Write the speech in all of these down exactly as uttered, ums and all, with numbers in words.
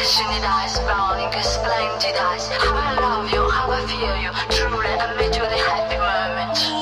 passionate eyes, burning, splendid eyes. How I love you, how I feel you, truly a mutually happy moment.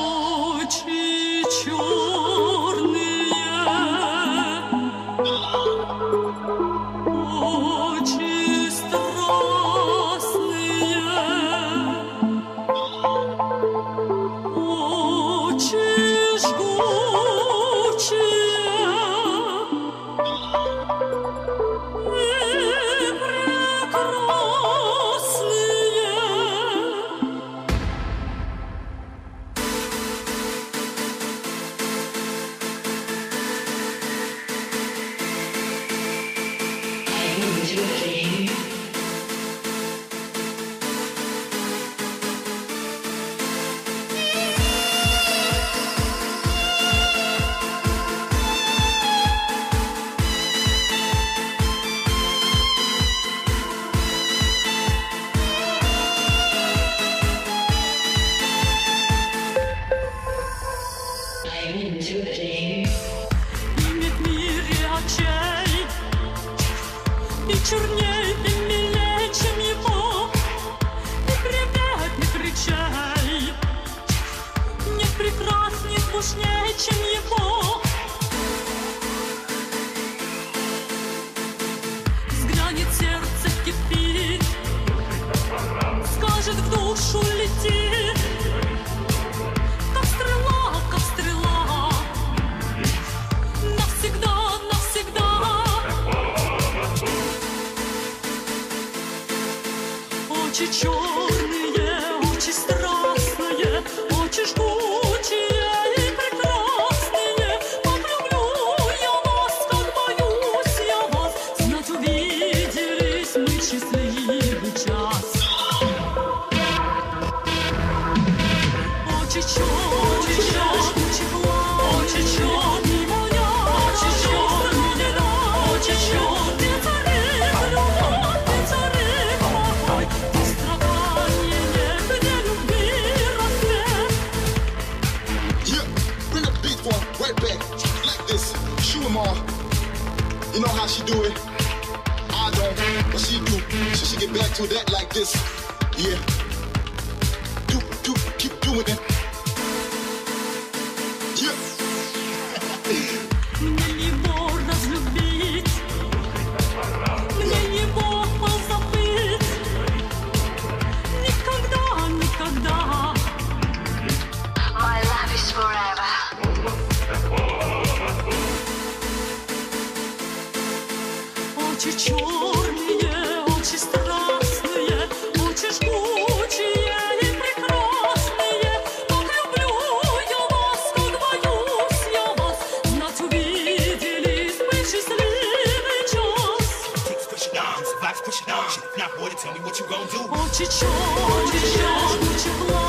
Push it on, now what it tell me what you gon' do. Won't you, won't you, won't you,